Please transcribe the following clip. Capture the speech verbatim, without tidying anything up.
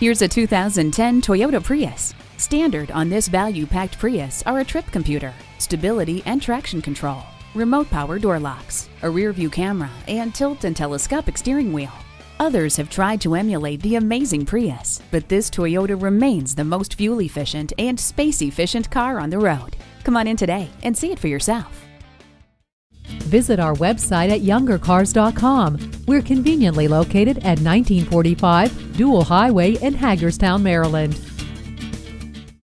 Here's a two thousand ten Toyota Prius. Standard on this value-packed Prius are a trip computer, stability and traction control, remote power door locks, a rear-view camera, and tilt and telescopic steering wheel. Others have tried to emulate the amazing Prius, but this Toyota remains the most fuel-efficient and space-efficient car on the road. Come on in today and see it for yourself. Visit our website at younger cars dot com. We're conveniently located at nineteen forty-five Dual Highway in Hagerstown, Maryland.